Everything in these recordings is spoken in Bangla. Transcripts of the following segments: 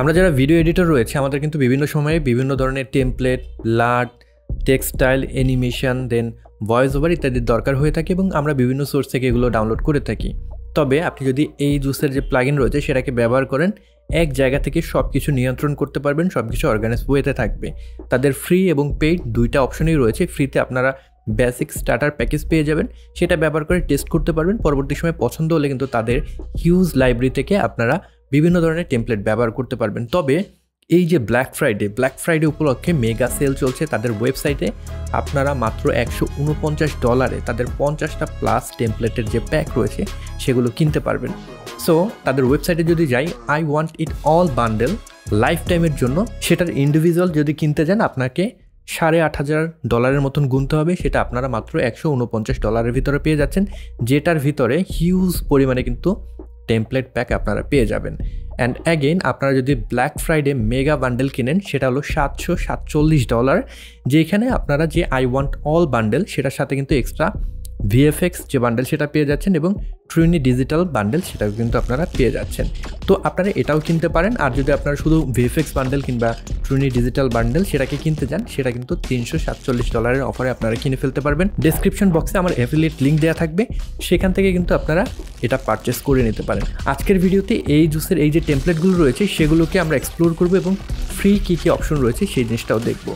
আমরা যারা ভিডিও এডিটর রয়েছে আমাদের কিন্তু বিভিন্ন সময়ে বিভিন্ন ধরনের টেমপ্লেট, লাট, textile, animation, then voice over ইত্যাদির দরকার হয়ে থাকে এবং আমরা বিভিন্ন সোর্স থেকে এগুলো ডাউনলোড করে থাকি। তবে আপনি যদি এই জুসের যে প্লাগইন রয়েছে সেটাকে ব্যবহার করেন, এক জায়গা থেকে সব কিছু নিয়ন্ত্রণ করতে পারবেন, সব কিছু অর্গানাইজ ওয়েতে থাকবে। তাদের ফ্রি এবং পেইড দুইটা অপশনই রয়েছে। ফ্রিতে আপনারা বেসিক স্টার্টার প্যাকেজ পেয়ে যাবেন, সেটা ব্যবহার করে টেস্ট করতে পারবেন। পরবর্তী সময় পছন্দ হলে কিন্তু তাদের হিউজ লাইব্রেরি থেকে আপনারা বিভিন্ন ধরনের টেমপ্লেট ব্যবহার করতে পারবেন। তবে এই যে ব্ল্যাক ফ্রাইডে উপলক্ষে মেগা সেল চলছে, তাদের ওয়েবসাইটে আপনারা মাত্র $149 তাদের 50টা প্লাস টেমপ্লেটের যে প্যাক রয়েছে সেগুলো কিনতে পারবেন। সো তাদের ওয়েবসাইটে যদি যাই, I want it all bundle life টাইমের জন্য, সেটার ইন্ডিভিজুয়াল যদি কিনতে যান আপনাকে $8,500 মতন গুনতে হবে। সেটা আপনারা মাত্র $149 ভিতরে পেয়ে যাচ্ছেন, যেটার ভিতরে হিউজ পরিমাণে কিন্তু টেমপ্লেট প্যাক আপনারা পেয়ে যাবেন। অ্যান্ড অ্যাগেন আপনারা যদি ব্ল্যাক ফ্রাইডে মেগা বান্ডেল কিনেন সেটা হলো $747, যেখানে আপনারা যে আই ওয়ান্ট অল বান্ডেল সেটার সাথে কিন্তু এক্সট্রা ভিএফএক্স যে বান্ডেল সেটা পেয়ে যাচ্ছেন এবং ট্রিউনি ডিজিটাল বান্ডেল সেটাও কিন্তু আপনারা পেয়ে যাচ্ছেন। তো আপনারা এটাও কিনতে পারেন। আর যদি আপনারা শুধু ভিএফএক্স বান্ডেল কিংবা ট্রিউনি ডিজিটাল বান্ডেল সেটাকে কিনতে চান সেটা কিন্তু $347 অফারে আপনারা কিনে ফেলতে পারবেন। ডেসক্রিপশন বক্সে আমার অ্যাফিলিয়েট লিঙ্ক দেওয়া থাকবে, সেখান থেকে কিন্তু আপনারা এটা পারচেস করে নিতে পারেন। আজকের ভিডিওতে এই জুসের এই যে টেমপ্লেটগুলো রয়েছে সেগুলোকে আমরা এক্সপ্লোর করবো এবং ফ্রি কী অপশন রয়েছে সেই জিনিসটাও দেখব।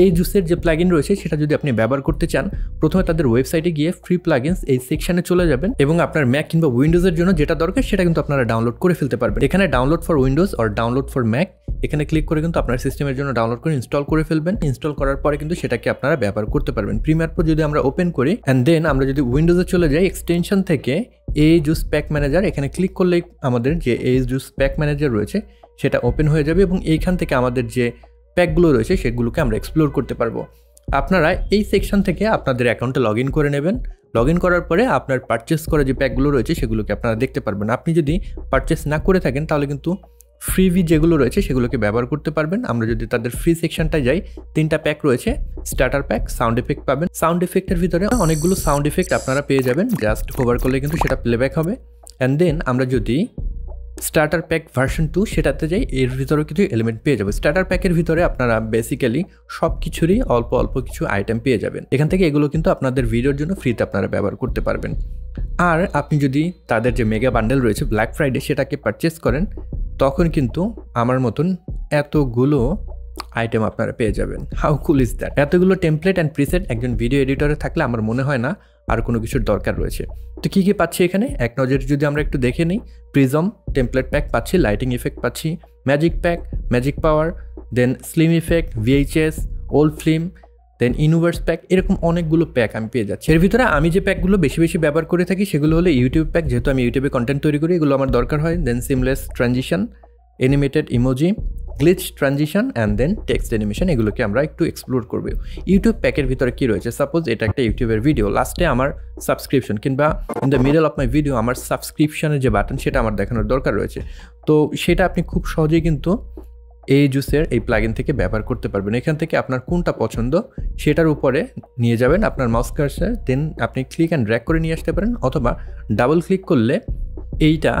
এই জুসের যে প্লাগইন রয়েছে সেটা যদি আপনি ব্যবহার করতে চান প্রথমে তাদের ওয়েবসাইটে গিয়ে ফ্রি প্লাগইনস এই সেকশানে চলে যাবেন এবং আপনার ম্যাক কিংবা উইন্ডোজের জন্য যেটা দরকার সেটা কিন্তু আপনারা ডাউনলোড করে ফেলতে পারবেন। এখানে download for Windows or download for Mac এখানে ক্লিক করে কিন্তু আপনার সিস্টেমের জন্য ডাউনলোড করে ইনস্টল করে ফেলবেন। ইনস্টল করার পরে কিন্তু সেটাকে আপনারা ব্যবহার করতে পারবেন। প্রিমিয়ার প্রো যদি আমরা ওপেন করি অ্যান্ড দেন আমরা যদি উইন্ডোজে চলে যাই, এক্সটেনশন থেকে AE জুস প্যাক ম্যানেজার এখানে ক্লিক করলেই আমাদের যে AE জুস প্যাক ম্যানেজার রয়েছে সেটা ওপেন হয়ে যাবে এবং এইখান থেকে আমাদের যে প্যাকগুলো রয়েছে সেগুলোকে আমরা এক্সপ্লোর করতে পারবো। আপনারা এই সেকশন থেকে আপনাদের অ্যাকাউন্টে লগ ইন করে নেবেন। লগ ইন করার পরে আপনার পারচেস করা যে প্যাকগুলো রয়েছে সেগুলোকে আপনারা দেখতে পারবেন। আপনি যদি পারচেস না করে থাকেন তাহলে কিন্তু ফ্রিভি যেগুলো রয়েছে সেগুলোকে ব্যবহার করতে পারবেন। আমরা যদি তাদের ফ্রি সেকশনটায় যাই, 3টা প্যাক রয়েছে, স্টার্টার প্যাক, সাউন্ড এফেক্ট পাবেন। সাউন্ড এফেক্টের ভিতরে অনেকগুলো সাউন্ড এফেক্ট আপনারা পেয়ে যাবেন, জাস্ট হোভার করলে কিন্তু সেটা প্লেব্যাক হবে। অ্যান্ড দেন আমরা যদি স্টার্টার প্যাক ভার্সন 2 সেটাতে যাই, এর ভিতরেও কিছু এলিমেন্ট পেয়ে যাবে। স্টার্টার প্যাকের ভিতরে আপনারা বেসিক্যালি সব কিছুরই অল্প অল্প কিছু আইটেম পেয়ে যাবেন। এখান থেকে এগুলো কিন্তু আপনাদের ভিডিওর জন্য ফ্রিতে আপনারা ব্যবহার করতে পারবেন। আর আপনি যদি তাদের যে মেগা বান্ডেল রয়েছে ব্ল্যাক ফ্রাইডে সেটাকে পারচেস করেন তখন কিন্তু আমার মতন এতগুলো আইটেম আপনারা পেয়ে যাবেন। How cool is that! এতগুলো টেমপ্লেট অ্যান্ড প্রিসেট একজন ভিডিও এডিটরে থাকলে আমার মনে হয় না আর কোনো কিছুর দরকার রয়েছে। তো কী কী পাচ্ছি এখানে এক নজরে যদি আমরা একটু দেখে নিই, প্রিজম টেমপ্লেট প্যাক পাচ্ছি, লাইটিং ইফেক্ট পাচ্ছি, magic pack, magic power, then slim effect, VHS, old film, then universe pack, এরকম অনেকগুলো প্যাক আমি পেয়ে যাচ্ছি। এর ভিতরে আমি যে প্যাকগুলো বেশি ব্যবহার করে থাকি সেগুলো হলো ইউটিউব প্যাক, যেহেতু আমি ইউটিউবে কন্টেন্ট তৈরি করি এগুলো আমার দরকার হয়। Then seamless transition, animated emoji, glitch transition and then text animation, এগুলোকে আমরা একটু এক্সপ্লোর করবো। ইউটিউব প্যাকের ভিতরে কী রয়েছে, সাপোজ এটা একটা ইউটিউবের ভিডিও, লাস্টে আমার সাবস্ক্রিপশন কিংবা in the middle of my video আমার সাবস্ক্রিপশনের যে বাটন সেটা আমার দেখানোর দরকার রয়েছে। তো সেটা আপনি খুব সহজেই কিন্তু এই জুসের এই প্লাগইন থেকে ব্যবহার করতে পারবেন। এখান থেকে আপনার কোনটা পছন্দ সেটার উপরে নিয়ে যাবেন আপনার মাউস কার্সার, দেন আপনি ক্লিক অ্যান্ড ড্র্যাগ করে নিয়ে আসতে পারেন অথবা ডাবল ক্লিক করলে এইটা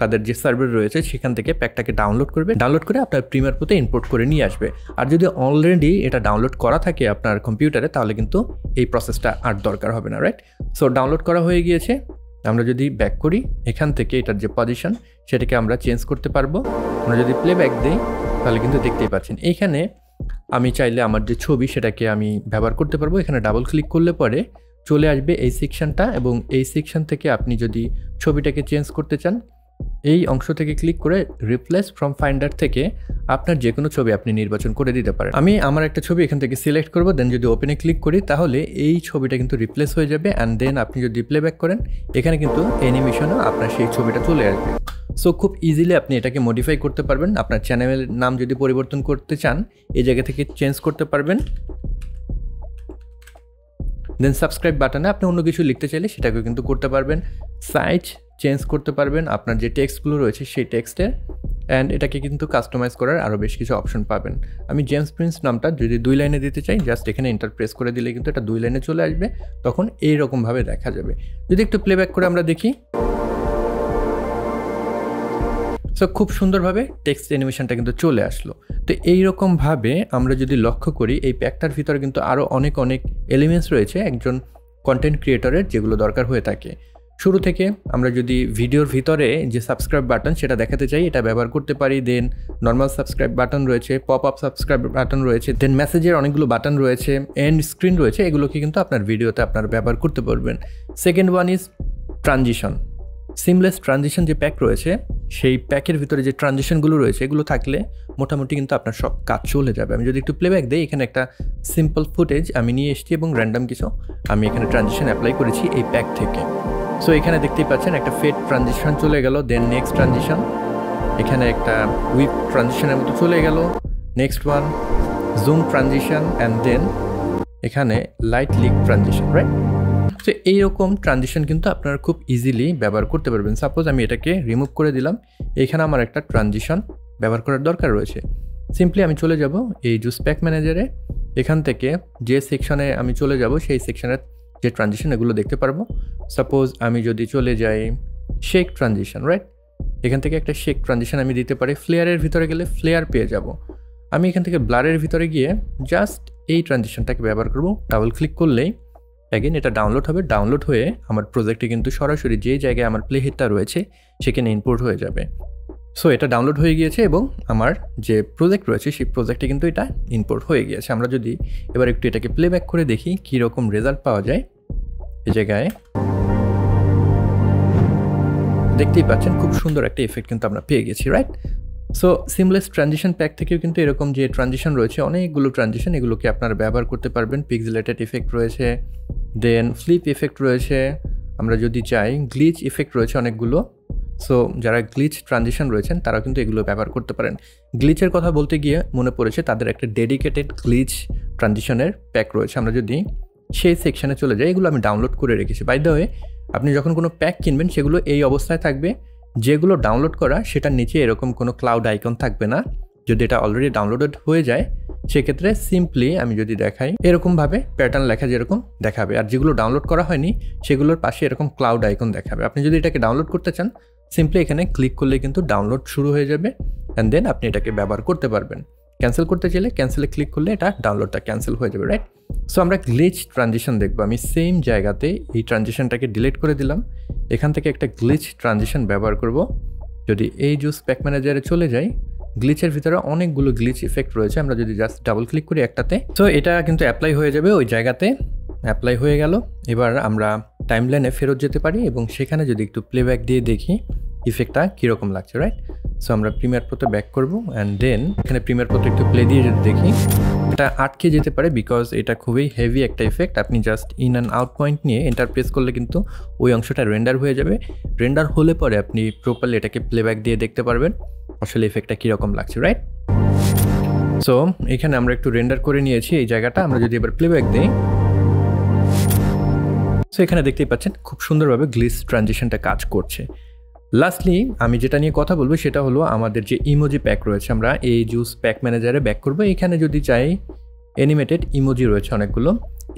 তাদের যে সার্ভার রয়েছে সেখান থেকে প্যাকটাকে ডাউনলোড করবে, ডাউনলোড করে আপনার প্রিমিয়ার প্রোতে ইম্পোর্ট করে নিয়ে আসবে। আর যদি অলরেডি এটা ডাউনলোড করা থাকে আপনার কম্পিউটারে তাহলে কিন্তু এই প্রসেসটা আর দরকার হবে না, রাইট? সো ডাউনলোড করা হয়ে গিয়েছে। আমরা যদি ব্যাক করি এখান থেকে এটার যে পজিশন সেটাকে আমরা চেঞ্জ করতে পারবো। আমরা যদি প্লে ব্যাক দিই তাহলে কিন্তু দেখতেই পাচ্ছেন এইখানে আমি চাইলে আমার যে ছবি সেটাকে আমি ব্যবহার করতে পারবো। এখানে ডাবল ক্লিক করলে পরে চলে আসবে এই সেকশানটা এবং এই সেকশান থেকে আপনি যদি ছবিটাকে চেঞ্জ করতে চান এই অংশ থেকে ক্লিক করে রিপ্লেস ফ্রম ফাইন্ডার থেকে আপনার যে কোনো ছবি আপনি নির্বাচন করে দিতে পারেন। আমি আমার একটা ছবি এখান থেকে সিলেক্ট করব, দেন যদি ওপেনে ক্লিক করি তাহলে এই ছবিটা কিন্তু রিপ্লেস হয়ে যাবে। অ্যান্ড দেন আপনি যদি প্লেব্যাক করেন এখানে কিন্তু অ্যানিমেশনও আপনার সেই ছবিটা চলে আসবে। সো খুব ইজিলি আপনি এটাকে মডিফাই করতে পারবেন। আপনার চ্যানেলের নাম যদি পরিবর্তন করতে চান এই জায়গা থেকে চেঞ্জ করতে পারবেন। দেন সাবস্ক্রাইব বাটনে আপনি অন্য কিছু লিখতে চাইলে সেটাকেও কিন্তু করতে পারবেন। সাইজ চেঞ্জ করতে পারবেন, আপনার যে টেক্সটগুলো রয়েছে সেই টেক্সটে, অ্যান্ড এটাকে কিন্তু কাস্টমাইজ করার আরও বেশ কিছু অপশন পাবেন। আমি জেমস প্রিন্স নামটা যদি 2 লাইনে দিতে চাই জাস্ট এখানে এন্টার প্রেস করে দিলে কিন্তু এটা 2 লাইনে চলে আসবে, তখন এইরকমভাবে দেখা যাবে। যদি একটু প্লেব্যাক করে আমরা দেখি, সো খুব সুন্দরভাবে টেক্সট অ্যানিমেশনটা কিন্তু চলে আসলো। তো এই রকম ভাবে আমরা যদি লক্ষ্য করি এই প্যাকটার ভিতরে কিন্তু আরো অনেক অনেক এলিমেন্টস রয়েছে একজন কন্টেন্ট ক্রিয়েটরের, যেগুলো দরকার হয়ে থাকে। শুরু থেকে আমরা যদি ভিডিওর ভিতরে যে সাবস্ক্রাইব বাটন সেটা দেখাতে চাই এটা ব্যবহার করতে পারি, দেন নর্মাল সাবস্ক্রাইব বাটন রয়েছে, পপ আপ সাবস্ক্রাইব বাটন রয়েছে, দেন মেসেজের অনেকগুলো বাটন রয়েছে, এন্ড স্ক্রিন রয়েছে, এগুলোকে কিন্তু আপনার ভিডিওতে আপনারা ব্যবহার করতে পারবেন। Second one is transition, seamless transition যে প্যাক রয়েছে সেই প্যাকের ভিতরে যে ট্রানজিশনগুলো রয়েছে এগুলো থাকলে মোটামুটি কিন্তু আপনার সব কাজ চলে যাবে। আমি যদি একটু প্লেব্যাক দিই, এখানে একটা সিম্পল ফুটেজ আমি নিয়ে এসেছি এবং র্যান্ডাম কিছু আমি এখানে ট্রানজিশন অ্যাপ্লাই করেছি এই প্যাক থেকে। সো এখানে দেখতেই পাচ্ছেন একটা ফেড ট্রানজিশন চলে গেল, দেন নেক্সট ট্রানজিশন, এখানে একটা উইপ ট্রানজিশনের মতো চলে গেল, next one zoom transition, and then এখানে light leak transition, right. So এইরকম ট্রানজিশন কিন্তু আপনারা খুব ইজিলি ব্যবহার করতে পারবেন। সাপোজ আমি এটাকে রিমুভ করে দিলাম, এখানে আমার একটা ট্রানজিশন ব্যবহার করার দরকার রয়েছে। সিম্পলি আমি চলে যাব এই জুস প্যাক ম্যানেজারে, এখান থেকে যে সেকশনে আমি চলে যাব সেই সেকশনের যে ট্রানজিশন এগুলো দেখতে পারবো। সাপোজ আমি যদি চলে যাই শেক ট্রানজিশন, রাইট, এখান থেকে একটা শেক ট্রানজিশন আমি দিতে পারি। ফ্লেয়ারের ভিতরে গেলে ফ্লেয়ার পেয়ে যাব। আমি এখান থেকে ব্লারের ভিতরে গিয়ে জাস্ট এই ট্রানজিশনটাকে ব্যবহার করব, ডাবল ক্লিক করলেই অ্যাগেন এটা ডাউনলোড হবে, ডাউনলোড হয়ে আমার প্রজেক্টে কিন্তু সরাসরি যে জায়গায় আমার প্লে হিটটা রয়েছে সেখানে ইনপুট হয়ে যাবে। সো এটা ডাউনলোড হয়ে গিয়েছে এবং আমার যে প্রজেক্ট রয়েছে সেই প্রজেক্টে কিন্তু এটা ইনপুট হয়ে গিয়েছে। আমরা যদি এবার একটু এটাকে প্লেব্যাক করে দেখি কীরকম রেজাল্ট পাওয়া যায়, এই জায়গায় দেখতেই পাচ্ছেন খুব সুন্দর একটা এফেক্ট কিন্তু আমরা পেয়ে গেছি, right. So seamless transition pack থেকেও কিন্তু এরকম যে ট্রানজিশন রয়েছে অনেকগুলো ট্রানজিশন এগুলোকে আপনারা ব্যবহার করতে পারবেন। পিক্সেলেটেড ইফেক্ট রয়েছে, দেন ফ্লিপ ইফেক্ট রয়েছে, আমরা যদি চাই গ্লিচ ইফেক্ট রয়েছে অনেকগুলো। সো যারা গ্লিচ ট্রানজিশন রয়েছেন তারা কিন্তু এগুলো ব্যবহার করতে পারেন। গ্লিচের কথা বলতে গিয়ে মনে পড়েছে তাদের একটা ডেডিকেটেড গ্লিচ ট্রানজিশনের প্যাক রয়েছে। আমরা যদি সেই সেকশানে চলে যাই, এগুলো আমি ডাউনলোড করে রেখেছি। বাই দ্য ওয়ে আপনি যখন কোনো প্যাক কিনবেন সেগুলো এই অবস্থায় থাকবে, যেগুলো ডাউনলোড করা সেটার নিচে এরকম কোনো ক্লাউড আইকন থাকবে না। যদি এটা অলরেডি ডাউনলোডেড হয়ে যায় সেক্ষেত্রে সিম্পলি আমি যদি দেখাই এরকমভাবে প্যাটার্ন লেখা যেরকম দেখাবে, আর যেগুলো ডাউনলোড করা হয়নি সেগুলোর পাশে এরকম ক্লাউড আইকন দেখাবে। আপনি যদি এটাকে ডাউনলোড করতে চান সিম্পলি এখানে ক্লিক করলে কিন্তু ডাউনলোড শুরু হয়ে যাবে, অ্যান্ড দেন আপনি এটাকে ব্যবহার করতে পারবেন। ক্যান্সেল করতে চাইলে ক্যান্সেলে ক্লিক করলে এটা ডাউনলোডটা ক্যান্সেল হয়ে যাবে, রাইট। সো আমরা গ্লিচ ট্রানজিশন দেখব। আমি সেম জায়গাতে এই ট্রানজিশনটাকে ডিলিট করে দিলাম, এখান থেকে একটা গ্লিচ ট্রানজিশন ব্যবহার করব। যদি এই জুস প্যাক ম্যানেজারে চলে যাই, গ্লিচের ভিতরে অনেকগুলো গ্লিচ ইফেক্ট রয়েছে, আমরা যদি জাস্ট ডাবল ক্লিক করি একটাতে, সো এটা কিন্তু অ্যাপ্লাই হয়ে যাবে ওই জায়গাতে, অ্যাপ্লাই হয়ে গেল। এবার আমরা টাইমলাইনে ফেরত যেতে পারি এবং সেখানে যদি একটু প্লেব্যাক দিয়ে দেখি ইফেক্টটা কীরকম লাগছে, রাইট। সো আমরা প্রিমিয়ার প্রোতে ব্যাক করবো, অ্যান্ড দেন এখানে প্রিমিয়ার প্রোতে একটু প্লে দিয়ে যদি দেখি এটা আটকে যেতে পারে, বিকজ এটা খুবই হেভি একটা ইফেক্ট। আপনি just in and out point নিয়ে এন্টার প্রেস করলে কিন্তু ওই অংশটা রেন্ডার হয়ে যাবে। রেন্ডার হলে পরে আপনি প্রপারলি এটাকে প্লেব্যাক দিয়ে দেখতে পারবেন আসলে ইফেক্টটা কীরকম লাগছে, রাইট। সো এখানে আমরা একটু রেন্ডার করে নিয়েছি এই জায়গাটা, আমরা যদি এবার প্লেব্যাক দিই, সো এখানে দেখতেই পাচ্ছেন খুব সুন্দরভাবে গ্লিচ ট্রানজিশনটা কাজ করছে। লাস্টলি আমি যেটা নিয়ে কথা বলবো সেটা হলো আমাদের যে ইমোজি প্যাক রয়েছে, আমরা এই জুস প্যাক ম্যানেজারে ব্যাক করব। এখানে যদি চাই অ্যানিমেটেড ইমোজি রয়েছে অনেকগুলো,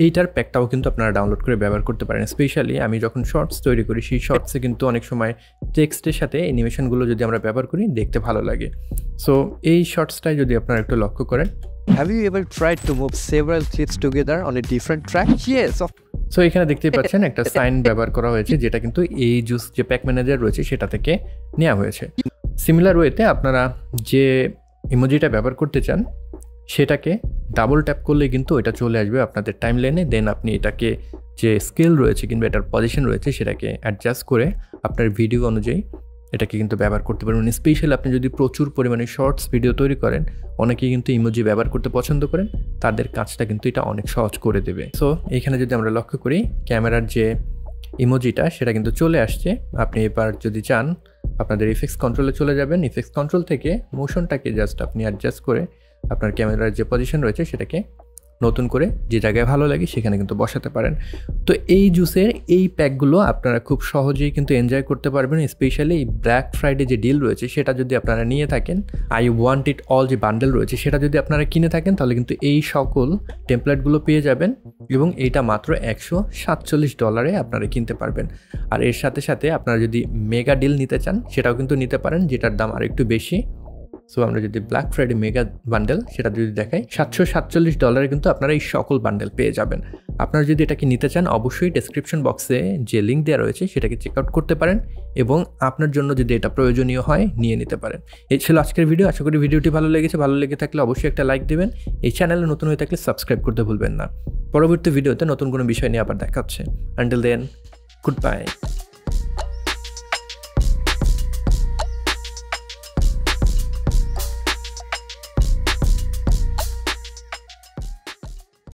এইটার প্যাকটাও কিন্তু আপনারা ডাউনলোড করে ব্যবহার করতে পারেন। স্পেশালি আমি যখন শর্টস তৈরি করি সেই শর্টসে কিন্তু অনেক সময় টেক্সটের সাথে অ্যানিমেশনগুলো যদি আমরা ব্যবহার করি দেখতে ভালো লাগে। সো এই শর্টসটাই যদি আপনারা একটু লক্ষ্য করেন, have you ever tried to move several clips together on a different track? Yes. So এখানে দেখতেই পাচ্ছেন একটা সাইন ব্যবহার করা হয়েছে, যেটা কিন্তু এই জুস যে প্যাক ম্যানেজার রয়েছে সেটা থেকে নেওয়া হয়েছে। সিমিলার ওয়েতে আপনারা যে ইমোজিটা ব্যবহার করতে চান সেটাকে ডাবল ট্যাপ করলে কিন্তু এটা চলে আসবে আপনাদের টাইম লাইনে, দেন আপনি এটাকে যে স্কেল রয়েছে কিংবা এটার পজিশন রয়েছে সেটাকে অ্যাডজাস্ট করে আপনার ভিডিও অনুযায়ী এটাকে কিন্তু ব্যবহার করতে পারবেন। স্পেশাল আপনি যদি প্রচুর পরিমাণে শর্টস ভিডিও তৈরি করেন, অনেকেই কিন্তু ইমোজি ব্যবহার করতে পছন্দ করেন, তাদের কাজটা কিন্তু এটা অনেক সহজ করে দেবে। সো এখানে যদি আমরা লক্ষ্য করি ক্যামেরার যে ইমোজিটা সেটা কিন্তু চলে আসছে। আপনি এবার যদি চান আপনাদের ইফেক্টস কন্ট্রোলে চলে যাবেন, ইফেক্টস কন্ট্রোল থেকে মোশনটাকে জাস্ট আপনি অ্যাডজাস্ট করে আপনার ক্যামেরার যে পজিশন রয়েছে সেটাকে নতুন করে যে জায়গায় ভালো লাগে সেখানে কিন্তু বসাতে পারেন। তো এই জুসের এই প্যাকগুলো আপনারা খুব সহজেই কিন্তু এনজয় করতে পারবেন, স্পেশালি এই ব্ল্যাক ফ্রাইডে যে ডিল রয়েছে সেটা যদি আপনারা নিয়ে থাকেন, আই ওয়ান্ট ইট অল যে বান্ডেল রয়েছে সেটা যদি আপনারা কিনে থাকেন তাহলে কিন্তু এই সকল টেমপ্লেটগুলো পেয়ে যাবেন এবং এইটা মাত্র $147 আপনারা কিনতে পারবেন। আর এর সাথে সাথে আপনারা যদি মেগা ডিল নিতে চান সেটাও কিন্তু নিতে পারেন, যেটার দাম আর একটু বেশি। সো আমরা যদি ব্ল্যাক ফ্রাইডে মেগা বান্ডেল সেটা যদি দেখাই, $747 কিন্তু আপনারা এই সকল বান্ডেল পেয়ে যাবেন। আপনারা যদি এটাকে নিতে চান অবশ্যই ডেসক্রিপশন বক্সে যে লিঙ্ক দেওয়া রয়েছে সেটাকে চেক আউট করতে পারেন এবং আপনার জন্য যদি এটা প্রয়োজনীয় হয় নিয়ে নিতে পারেন। এই ছিল আজকের ভিডিও, আশা করি ভিডিওটি ভালো লেগেছে। ভালো লেগে থাকলে অবশ্যই একটা লাইক দেবেন, এই চ্যানেলে নতুন হয়ে থাকলে সাবস্ক্রাইব করতে ভুলবেন না। পরবর্তী ভিডিওতে নতুন কোনো বিষয় নিয়ে আবার দেখা হচ্ছে। Until then, good by.